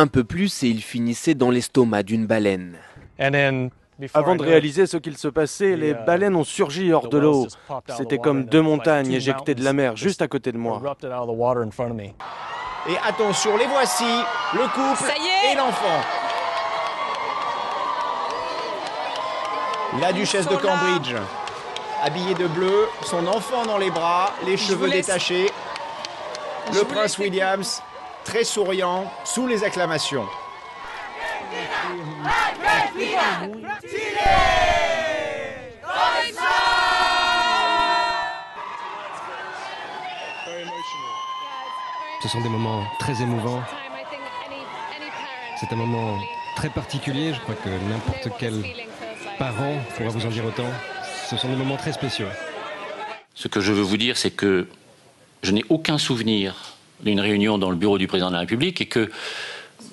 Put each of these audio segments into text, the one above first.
un peu plus et il finissait dans l'estomac d'une baleine. Avant de réaliser ce qu'il se passait, les baleines ont surgi hors de l'eau. C'était comme deux montagnes éjectées de la mer juste à côté de moi. Et attention, les voici, le couple et l'enfant. La duchesse de Cambridge, habillée de bleu, son enfant dans les bras, les cheveux détachés. Le prince William, très souriant, sous les acclamations. Ce sont des moments très émouvants. C'est un moment très particulier. Je crois que n'importe quel parent pourra vous en dire autant. Ce sont des moments très spéciaux. Ce que je veux vous dire, c'est que je n'ai aucun souvenir d'une réunion dans le bureau du président de la République et que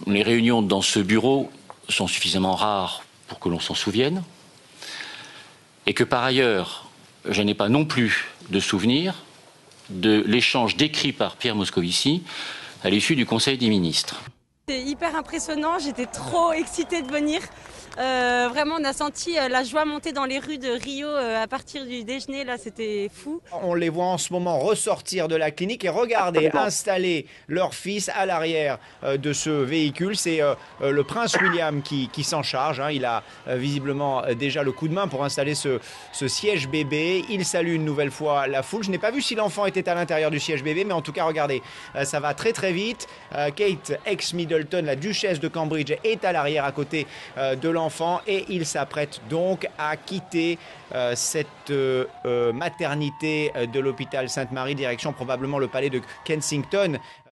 les réunions dans ce bureau sont suffisamment rares pour que l'on s'en souvienne. Et que par ailleurs, je n'ai pas non plus de souvenir de l'échange décrit par Pierre Moscovici à l'issue du Conseil des ministres. C'était hyper impressionnant, j'étais trop excitée de venir. Vraiment, on a senti la joie monter dans les rues de Rio à partir du déjeuner, là, c'était fou. On les voit en ce moment ressortir de la clinique et regarder installer leur fils à l'arrière de ce véhicule. C'est le prince William qui s'en charge, hein. Il a visiblement déjà le coup de main pour installer ce siège bébé. Il salue une nouvelle fois la foule. Je n'ai pas vu si l'enfant était à l'intérieur du siège bébé, mais en tout cas, regardez, ça va très très vite. Kate, ex-Middleton, la duchesse de Cambridge, est à l'arrière à côté de l'enfant. Et il s'apprête donc à quitter cette maternité de l'hôpital Sainte-Marie, direction probablement le palais de Kensington.